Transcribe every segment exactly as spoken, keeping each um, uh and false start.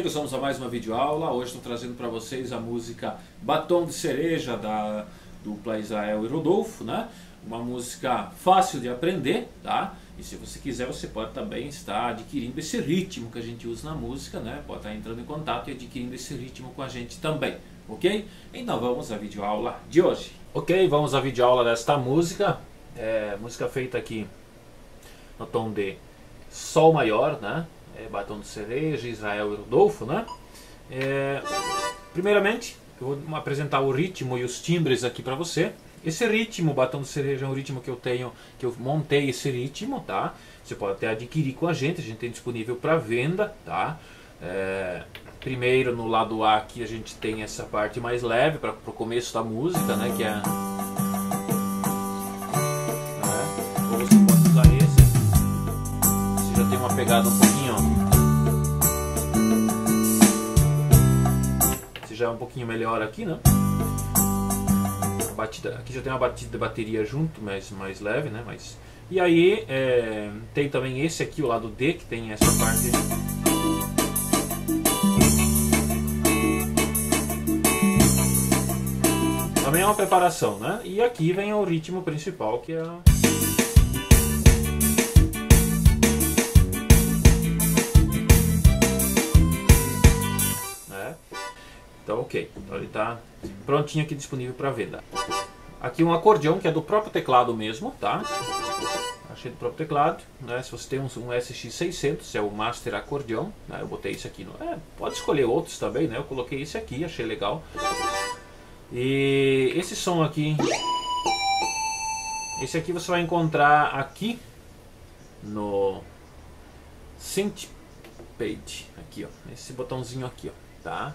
amigos, vamos a mais uma videoaula. Hoje estou trazendo para vocês a música Batom de Cereja, da dupla Israel e Rodolffo, né? Uma música fácil de aprender, tá? E se você quiser, você pode também estar adquirindo esse ritmo que a gente usa na música, né? Pode estar entrando em contato e adquirindo esse ritmo com a gente também, ok? Então vamos à videoaula de hoje. Ok, vamos à videoaula desta música. É, música feita aqui no tom de Sol Maior, né? É, Batom de Cereja, Israel e Rodolffo, né? É, primeiramente, eu vou apresentar o ritmo e os timbres aqui para você. Esse ritmo, Batom de Cereja, é um ritmo que eu tenho, que eu montei esse ritmo, tá? Você pode até adquirir com a gente, a gente tem disponível para venda, tá? É, primeiro, no lado A aqui, a gente tem essa parte mais leve para o começo da música, né? Que é... tem uma pegada um pouquinho, ó. Esse já é um pouquinho melhor aqui, né? A batida, aqui já tem uma batida de bateria junto, mas mais leve, né? Mas, e aí é, tem também esse aqui, o lado D, que tem essa parte. Também é uma preparação, né? E aqui vem o ritmo principal, que é... Então, ok, então ele está prontinho aqui, disponível para venda. Aqui um acordeão que é do próprio teclado mesmo, tá? Achei do próprio teclado, né? Se você tem um, um S X seiscentos, é o Master Acordeão, né? Eu botei esse aqui, no... é, pode escolher outros também, né? Eu coloquei esse aqui, achei legal. E esse som aqui, esse aqui você vai encontrar aqui no SynthPage, aqui, ó, esse botãozinho aqui, ó, tá?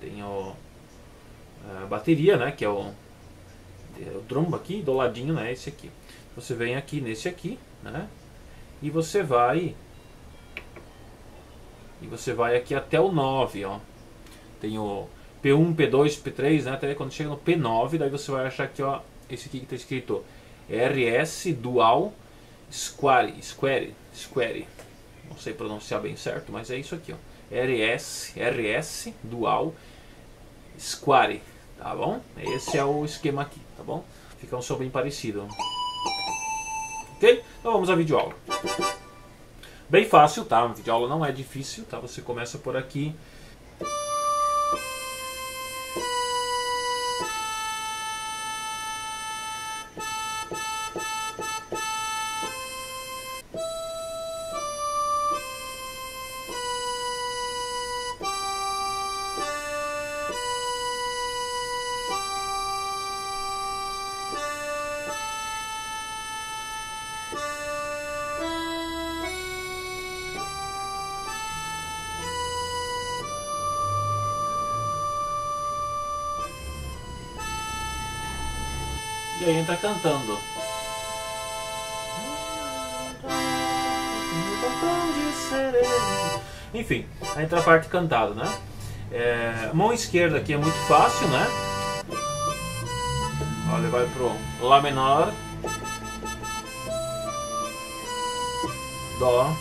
Tem o, a bateria, né, que é o, é o trombo aqui, do ladinho, né, esse aqui. Você vem aqui nesse aqui, né, e você vai, e você vai aqui até o nove, ó. Tem o P um, P dois, P três, né, até quando chega no P nove, daí você vai achar aqui, ó, esse aqui que tá escrito R S dual square, square, square. Não sei pronunciar bem certo, mas é isso aqui, ó. R S, R S dual square, tá bom? Esse é o esquema aqui, tá bom? Fica um som bem parecido. Ok? Então vamos à videoaula. Bem fácil, tá? A videoaula não é difícil, tá? Você começa por aqui. E aí entra cantando. Enfim, aí entra a parte cantada, né? É, mão esquerda aqui é muito fácil, né? Olha, vai pro Lá menor, Dó,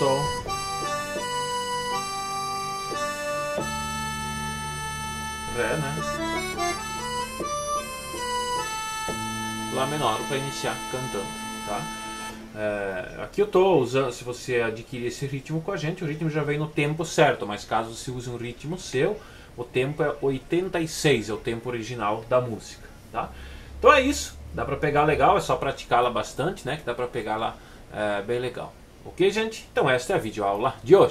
Sol. Ré, né? Lá menor para iniciar cantando, tá? É, aqui eu tô usando, se você adquirir esse ritmo com a gente, o ritmo já vem no tempo certo, mas caso você use um ritmo seu, o tempo é oitenta e seis, é o tempo original da música, tá? Então é isso, dá para pegar legal, é só praticá-la bastante, né? Que dá para pegá-la é, bem legal. Ok, gente? Então esta é a videoaula de hoje.